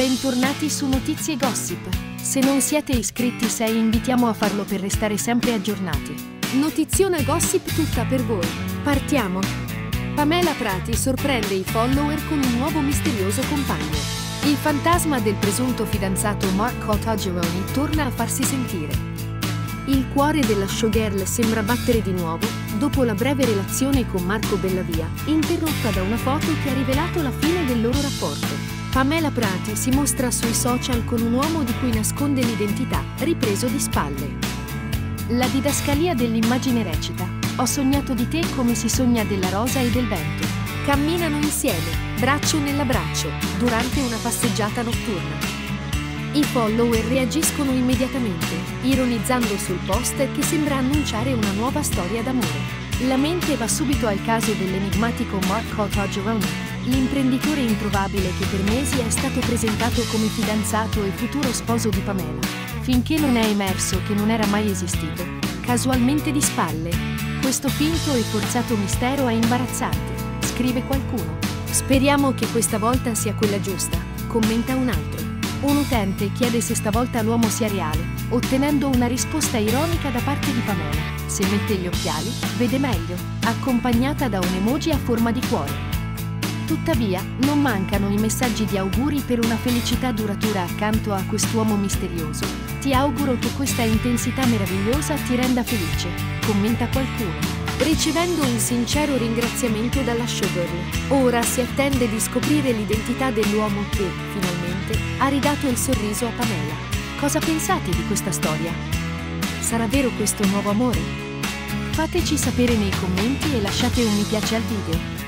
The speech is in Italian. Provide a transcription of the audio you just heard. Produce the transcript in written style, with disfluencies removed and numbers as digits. Bentornati su Notizie Gossip. Se non siete iscritti sei invitiamo a farlo per restare sempre aggiornati. Notiziona Gossip tutta per voi. Partiamo! Pamela Prati sorprende i follower con un nuovo misterioso compagno. Il fantasma del presunto fidanzato Mark Caltagirone torna a farsi sentire. Il cuore della showgirl sembra battere di nuovo, dopo la breve relazione con Marco Bellavia, interrotta da una foto che ha rivelato la fine del loro rapporto. Pamela Prati si mostra sui social con un uomo di cui nasconde l'identità, ripreso di spalle. La didascalia dell'immagine recita: ho sognato di te come si sogna della rosa e del vento. Camminano insieme, braccio nell'abbraccio, durante una passeggiata notturna. I follower reagiscono immediatamente, ironizzando sul post che sembra annunciare una nuova storia d'amore. La mente va subito al caso dell'enigmatico Mark Caltagirone, l'imprenditore introvabile che per mesi è stato presentato come fidanzato e futuro sposo di Pamela, finché non è emerso che non era mai esistito, casualmente di spalle. Questo finto e forzato mistero è imbarazzante, scrive qualcuno. Speriamo che questa volta sia quella giusta, commenta un altro. Un utente chiede se stavolta l'uomo sia reale, ottenendo una risposta ironica da parte di Pamela: se mette gli occhiali, vede meglio, accompagnata da un emoji a forma di cuore. Tuttavia, non mancano i messaggi di auguri per una felicità duratura accanto a quest'uomo misterioso. Ti auguro che questa intensità meravigliosa ti renda felice, commenta qualcuno, ricevendo un sincero ringraziamento dalla showgirl. Ora si attende di scoprire l'identità dell'uomo che, finalmente, ha ridato il sorriso a Pamela. Cosa pensate di questa storia? Sarà vero questo nuovo amore? Fateci sapere nei commenti e lasciate un mi piace al video.